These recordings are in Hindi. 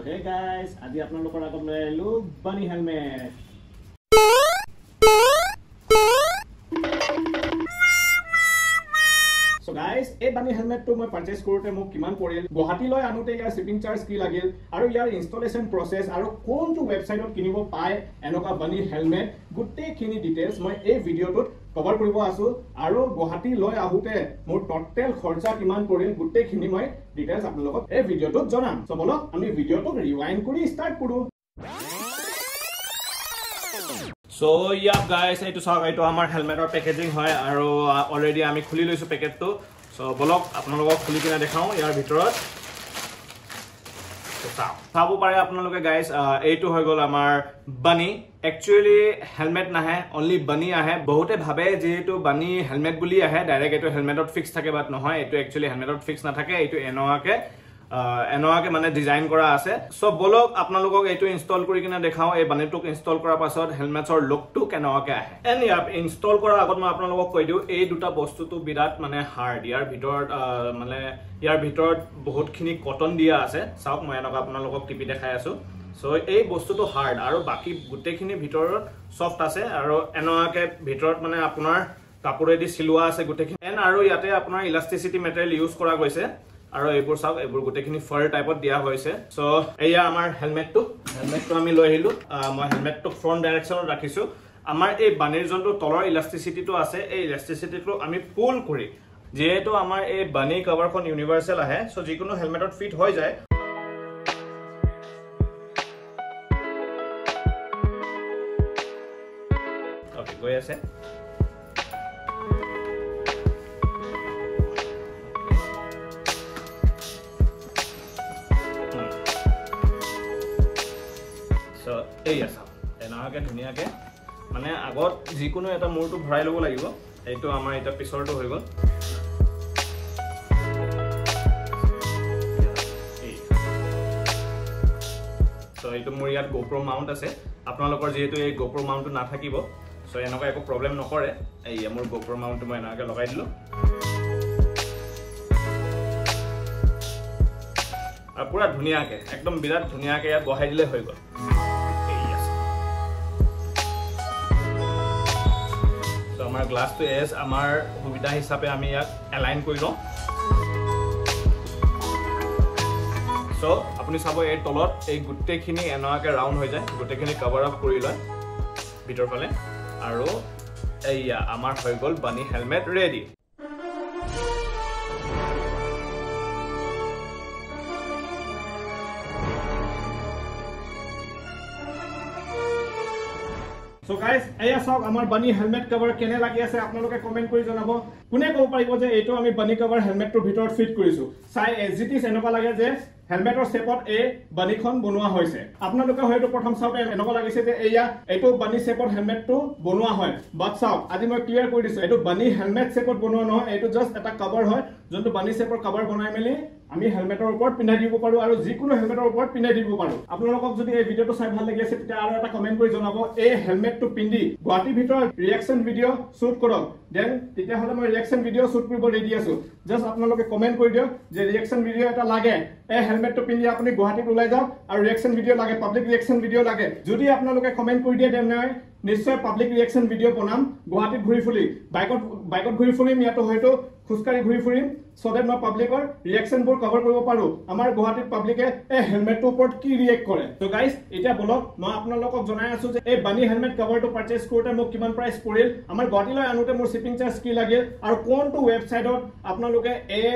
तो हे गाइस आज आपण लोक आगम ले आलो बनी हेल्मेट। सो गाइस ए बनी हेल्मेट तो मैं परचेस करते मो किमान पड़ेल गुवाहाटी लय आनुते या शिपिंग चार्ज की लागेल आरो यार इंस्टॉलेशन प्रोसेस आरो कोन तो वेबसाइट पर किनिबो पाए एनका बनी हेल्मेट गुटे खिनि डिटेल्स मैं ए वीडियो तो कवर करिबो आसु आरो गुवाहाटी लय आहुते मोर टोटल खर्चा किमान पड़िल गुटे खिनि मैं डिटेल्स आपन लोगत ए वीडियो तो जनाम। सो बोलो आमी वीडियो तो रिवाइंड करी स्टार्ट करू। सो या गाइस एतु साग एतु आमार हेलमेटर पैकेजिंग होय आरो ऑलरेडी आमी खुली लइसु पैकेट तो। सो बोलो आपन लोगक खुली किना देखाऊ यार भितरत साबो पारे आपन लोगके गाइस एतु होय गल आमार बनी। एक्चुअली हेलमेट ना है ओनली बनी आए बहुते भावे जेहेतु बनी हेलमेट बुली आए डायरेक्ट एटो हेलमेटत फिक्स थाके बात नहय एटो एक्चुअली हेलमेटत फिक्स नाथाके एटो एनोआके माने डिजाइन करा आसे। सो बोलक आपनालोকক एटो इनस्टल करि किना देखाओ ए बनिटुक इनस्टल करा पाছত हेलमेटर लुकटु केनोआके आए एन्ड यार इनस्टल करा আগত মই आपनालोকক কৈ দিও এই দুটা বস্তুটো বিরাট মানে হার্ড ইয়াৰ ভিতৰত মানে ইয়াৰ ভিতৰত বহুতখিনি কটন দিয়া আছে চাওক মই এনক आपनालोকক টিপি দেখাই আছো। सो ए बस्तु तो हार्ड आरो बाकी गुटेखिनि भितर सॉफ्ट आसे आरो एनोआके भितर माने आपनार कापुरेदि सिलुआ आसे गुटेखिनि एन आरो याते आपनार इलास्टिसिटी मटेरियल यूज करा গৈছে आरो एबोर सब एबोर गुटेखिनि फर टाइपत दिया होइसे। सो एया आमार हेलमेट तो आमी লৈ আহিলো মই हेलमेट तो फ्रंट डायरेक्शनत राखिसु आमार ए बानिर जन्तु तলৰ इलास्टिसिटी तो आसे ए इलास्टिसिटी तो आमी पुल কৰি जेहेतु आमार ए बानि कवरखन यूनिवर्सल आहे सो जिकुनो हेलमेटत फिट হৈ যায়। धुनियाके माने आगत जिकुनो एटा मोरटु भराइ लबो लागिबो एतो आमार एटा पिसरटु होइ गल। सो एतो मोर यात गोप्रो माउन्ट आसे आपनालोকৰ जेहेतु ए गोप्रो माउन्टটো नाথাকিব सो एनका एक प्रॉब्लम नकरे ए मोर गोप्रो माउन्ट मैं एनका लगाइ दिलो आ पूरा धुनियाके एकदम बिराट धुनियाके या बहाइ दिले होइ गल। तो हमारा ग्लास तो एस हमार सुविधा हिसाब से एलाइन कर लो। सो अपनी सब ये तलत ये गोटेखिनि एनके राउंड हो जाए गोटेखिनि कवर आप कर लय भितर फाले आरो एया आमार हो गल बनी हेलमेट रेडी। सो गाइस एया सब आमार बनी हेलमेट कवर केने लागि आसे आपन लोके कमेंट करि जनाबो कोने को पाइबो जे एतो आमी बनी कवर हेलमेट तो भितर फिट करिसु साइ एजिटिस एनका लागे जे हेलमेटर शेपत ए बनीखन बनवा होइसे आपनालोके हयतो प्रथम साउटे एनका लागिसे जे एया एतो बनी शेपत हेलमेट तो बनवा होय बट साउट आदि मैं क्लियर करि दिसु एतो बनी हेलमेट शेपत बनवा न होय एतो जस्ट एटा कवर होय जोंतो बनी शेपत कवर बनाय मेली आमी हेलमेटर ऊपर पिनाय दिबो पारो आरो जिकुनो हेलमेटर ऊपर पिनाय दिबो पारो। आपनालोকক जदि ए भिडियो तो साइ ভাল लागिसे तिते आरो एटा कमेंट करि जनाबो ए हेलमेट तो पिंदी गुवाहाटी भितर रिएक्शन भिडिओ शूट करक देन तिते हले मैं रिएक्शन भिडिओ शूट करिबो रेडी आसु जस्ट आपनालोके कमेंट करि दियो जे रिएक्शन भिडिओ एटा लागे ए हेलमेट तो पिंदी आपनि गुवाहाटी उलाय जाओ आरो रिएक्शन भिडिओ लागे पब्लिक रिएक्शन भिडिओ लागे जदि आपनालोके कमेंट करि दिए देन निश्चय पब्लिक रिएक्शन भिडिओ बनाम गुवाहाटी घुरी फुरी बाइकत घुरी फुरीम या तो हयतो खुसकारि घुरी फुरीम सो दैट मैं पब्लिकर रिएक्शन बोर्ड कवर करिबो पारो आमार गुवाहाटी पब्लिके ए हेलमेट तो ऊपर की रिएक्ट करे। तो गाइस एटा बोलक मैं आपनालोकक जनाय आसु जे ए बनी हेलमेट कवर तो परचेस करते मोर किमान प्राइस पड़िल आमार गुवाहाटी लय आनुते मोर शिपिंग चार्ज की लागिल आरो कोन तो वेबसाइटत आपनालोके ए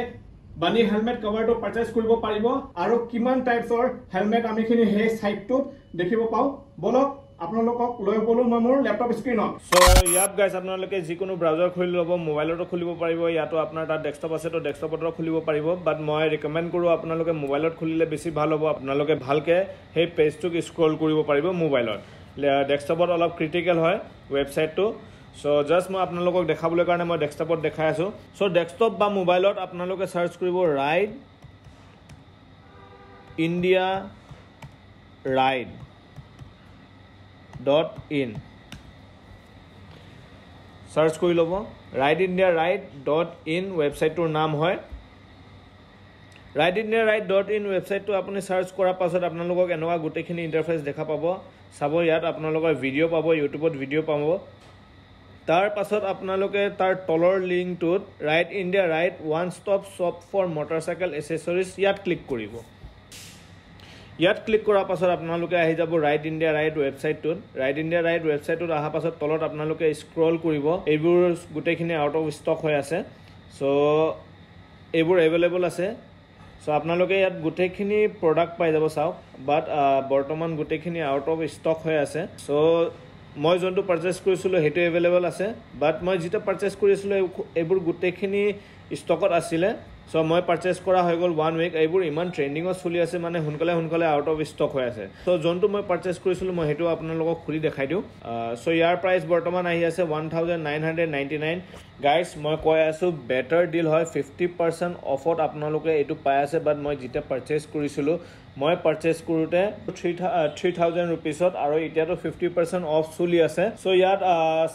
बनी हेलमेट कवर तो परचेस करिबो पारिबो आरो किमान टाइप्सर हेलमेट आमिखिनि हे साइट तो देखिबो पाओ बोलक आपनालोकक লৈ গ'লো মই মোৰ ল্যাপটপ স্ক্রিনত। সো ইয়াত গাইস আপোনালোকে যিকোনো ব্রাউজার খুলি ল'ব মোবাইলতো খুলিব পাৰিব ইয়াতো আপোনাৰ তাৰ ডেস্কটপ আছে তো ডেস্কটপতো খুলিব পাৰিব বাট মই ৰিকমেন্ড কৰো আপোনালোকে মোবাইলত খুলিলে বেছি ভাল হ'ব আপোনালোকে ভালকে সেই পেজটোক স্ক্রল কৰিব পাৰিব মোবাইলত ডেস্কটপত অলপ ক্রিটিক্যাল হয় ওয়েবসাইটটো। সো জাস্ট মই আপোনালোকক দেখাবলৈ কাৰণে মই ডেস্কটপত দেখাই আছো। সো ডেস্কটপ বা মোবাইলত আপোনালোকে সার্চ কৰিব ride India ride .in search कर लो ride India ride .in website नाम है ride India ride dot in website तो आपने सर्च कर पास आपन लोगों के एनवा गुटे खिनि इंटरफेस देखा पाबो साबो यात आपन लोगों वीडियो पाबो यूट्यूबत वीडियो पाबो तार पासत आपन लोगों तार टलर लिंक तो ride India ride one stop shop for motorcycle accessories यात क्लिक करिवो। ইয়াত ক্লিক কৰাৰ পাছত আপোনালোকে আহি যাব ৰাইট ইণ্ডিয়া ৰাইট ৱেবছাইটটোত। ৰাইট ইণ্ডিয়া ৰাইট ৱেবছাইটটোত অহাৰ পাছত তলত আপোনালোকে স্ক্ৰল কৰিব, এইবোৰ গোটেইখিনি আউট অফ ষ্টক হৈ আছে। সো এইবোৰ এভেইলেবল আছে। সো আপোনালোকে ইয়াত গোটেইখিনি প্ৰডাক্ট পাই যাব চাওক, বাট বৰ্তমান গোটেইখিনি আউট অফ ষ্টক হৈ আছে। সো মই যোনটো পাৰচেজ কৰিছিলো হেটো এভেইলেবল আছে, বাট মই যেটা পাৰচেজ কৰিছিলো এইবোৰ গোটেইখিনি ষ্টকত আছিল। सो मैं पार्चेस करा हो गल वन वीक। एबुर इमान ट्रेंडिंग चलि आछे माने हुनकाले आउट ऑफ स्टॉक होय आछे। सो जोंतु मैं पार्चेस करिसिलु मैं हेतु आपन लोगक खुली देखाइ दिउ। सो यार प्राइस बर्तमान आही आछे 1999। गाइस मैं कय आसु बेटर डील होय, 50% ऑफत आपन लोके एतु पाइ आछे। बट मैं जिते पार्चेस करिसिलु मैं पार्चेस करूते 3000 रुपीसत आरो इटा तो 50% ऑफ चलि आछे। सो यात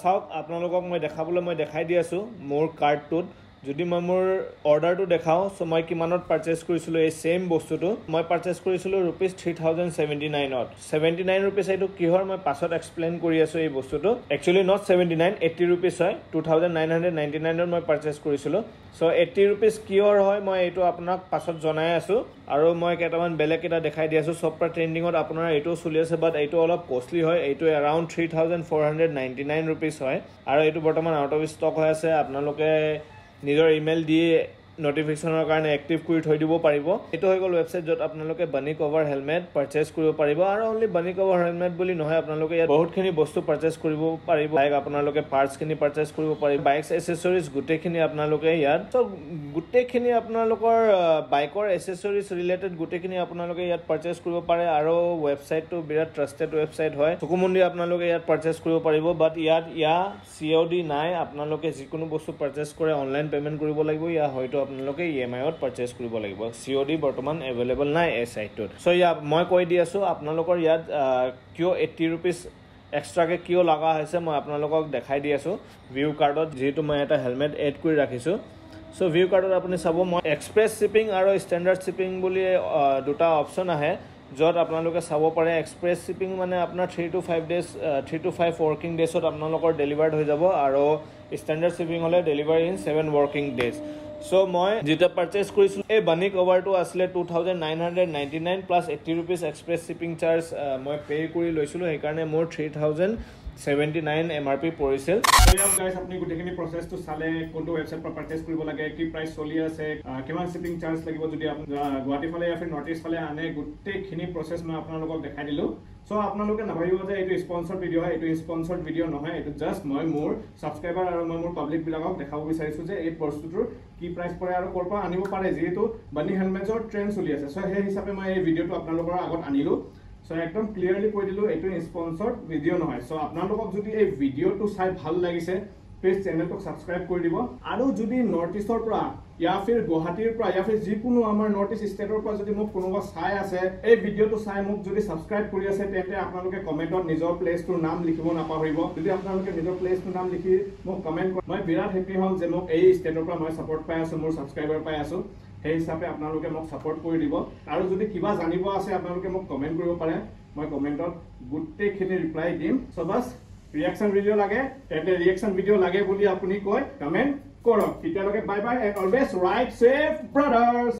साउथ आपन लोगक मैं देखाबले मैं देखाइ दि आसु मोर कार्डटुत। যদি মই মোৰ অৰ্ডাৰটো দেখাও, সো মই কিমানত পাৰচেজ কৰিছিলো এই সেম বস্তুটো মই পাৰচেজ কৰিছিলো रुपीस 3079ত। 79 रुपीस এইটো কিহৰ মই পাছত এক্সপ্লেইন কৰি আছো। এই বস্তুটো একচুয়ালি নট 79 80 रुपीस হয়। 2999ত মই পাৰচেজ কৰিছিলো। সো 80 रुपीस কিহৰ হয় মই এইটো আপোনাক পাছত জনাই আছো, আৰু মই কেটামান বেলেগ এটা দেখাই দি আছো। সবটা ট্রেন্ডিংত আপোনাৰ এইটো চলি আছে, বাট এইটো অলপ কষ্টলি হয়। এইটো अराउंड 3499 रुपीस হয়, আৰু এইটো বৰ্তমান আউট অফ ষ্টক হৈ আছে। আপোনালোকে निजर इमेल दिए नोटिफिकेशनर कारण एक्टिव कर थी दी पार। ये हो गल वेबसाइट जो आपन बनी कवर हेलमेट पार्चेस कर पार, और ओनली बनी कवर हेलमेट भी ना अपने बहुत बस्तु पार्चेस कर पार। बाइक अपने पार्ट्स खि पार्चेस कर पार, बाइक एसेसरीज गोटेखी अपना गोटेखी अपन बाइकर एसेसरीज रिलेटेड गोटेखी अपने पार्चेस कर पारे। और वेबसाइट तो विराट ट्रास्टेड वेबसाइट है, चकु मुंदी अपने पार्चेस कर पार। बट इतना COD ना अपने जिको बस्तु पार्चेस करे ऑनलाइन पेमेंट कर लगे, या আপোনালোকে EMI ত পারচেজ কৰিব লাগিব। COD বৰ্তমান এভেইলেবল নাই এই সাইটত। সো ইয়া মই কৈ দি আছো আপোনালোকৰ ইয়াত কিয় 80 रुपीस এক্সট্ৰাকে কিয় লগা হৈছে মই আপোনালোকক দেখাই দি আছো। ভিউ কাৰ্ডত যেটো মই এটা হেলমেট এড কৰি ৰাখিছো। সো ভিউ কাৰ্ডত আপুনি চাব মই এক্সপ্ৰেছ শিপিং আৰু ষ্টেণ্ডাৰ্ড শিপিং বুলি দুটা অপচন আছে, যত আপোনালোকে চাব পাৰে। এক্সপ্ৰেছ শিপিং মানে আপোনাৰ 3 to 5 ওয়ার্কিং ডেজত আপোনালোকৰ ডেলিভারড হৈ যাব, আৰু ষ্টেণ্ডাৰ্ড শিপিং হলে delivery in 7 working days. So मैं जीटा पार्चेस कर बनी कवर तो आसले 2999 plus 80 rupees express shipping charge मैं पे कर लैसो, मोर 3079 MRP পৰিছিল। সো ইয়াত গাইস আপুনি গুটেখিনি প্ৰচেছটো চালে কোনটো ওয়েবসাইট পৰা পারচেজ কৰিব লাগে, কি প্ৰাইস চলি আছে, কিমান শিপিং চাৰ্জ লাগিব, যদি আপুনি গুৱাহাটী ফালে আফি নটিচ ফালে আনে গুটেখিনি প্ৰচেছ মই আপোনালোকক দেখাই দিলো। সো আপোনালোকে নাভাবিব যে এইটো স্পন্সৰড ভিডিও হয়, এইটো স্পন্সৰড ভিডিও নহয়। এইটো জাস্ট মই মোৰ সাবস্ক্রাইবার আৰু মই মোৰ পাবলিক বিলাকক দেখাব বিচাৰিছো যে এই বস্তুটোৰ কি প্ৰাইস পৰে আৰু কৰপা আনিব পাৰে, যেহেতু বানি হেলমেটৰ ট্ৰেন্ড চলি আছে। সো সেই হিচাপে মই এই ভিডিওটো আপোনালোকৰ আগত আনিলো। सो एकदम क्लियरली কৈ দিলো এইটো স্পন্সরড ভিডিও নহয়। সো আপোনালোকক যদি এই ভিডিওটো চাই ভাল লাগিছে প্লিজ চ্যানেলটো সাবস্ক্রাইব কৰি দিব, আৰু যদি নর্থ ইষ্টৰ পৰা या फिर গুৱাহাটীৰ পৰা या फिर যিকোনো আমাৰ নর্থ ইষ্ট ষ্টেটৰ পৰা যদি মোক কোনোবা চাই আছে এই ভিডিওটো চাই মোক যদি সাবস্ক্রাইব কৰি আছে তেন্তে আপোনালোকে কমেন্টত নিজৰ প্লেসটোৰ নাম লিখিব নাপাহৰিব। যদি আপোনালোকে নিজৰ প্লেসটোৰ নাম লিখি মোক কমেন্ট কৰে মই বিৰাট হেপি হ'ম যে মোক এই ষ্টেটৰ পৰা মই সাপোর্ট পাই আছো, মোৰ সাবস্ক্রাইবার পাই আছো। সেই হিসাবে আপোনালোকে মোক সাপোর্ট কৰি দিব, আৰু যদি কিবা জানিব আছে আপোনালোকে মোক কমেন্ট কৰিব পাৰে, মই কমেন্টত গোটেইখিনি ৰিপ্লাই দিম। সো বাস ৰিঅ্যাকশন ভিডিও লাগে তেন্তে ৰিঅ্যাকশন ভিডিও লাগে বুলি আপুনি কয় কমেন্ট কৰক। তেতিয়ালৈকে bye bye and always ride safe brothers.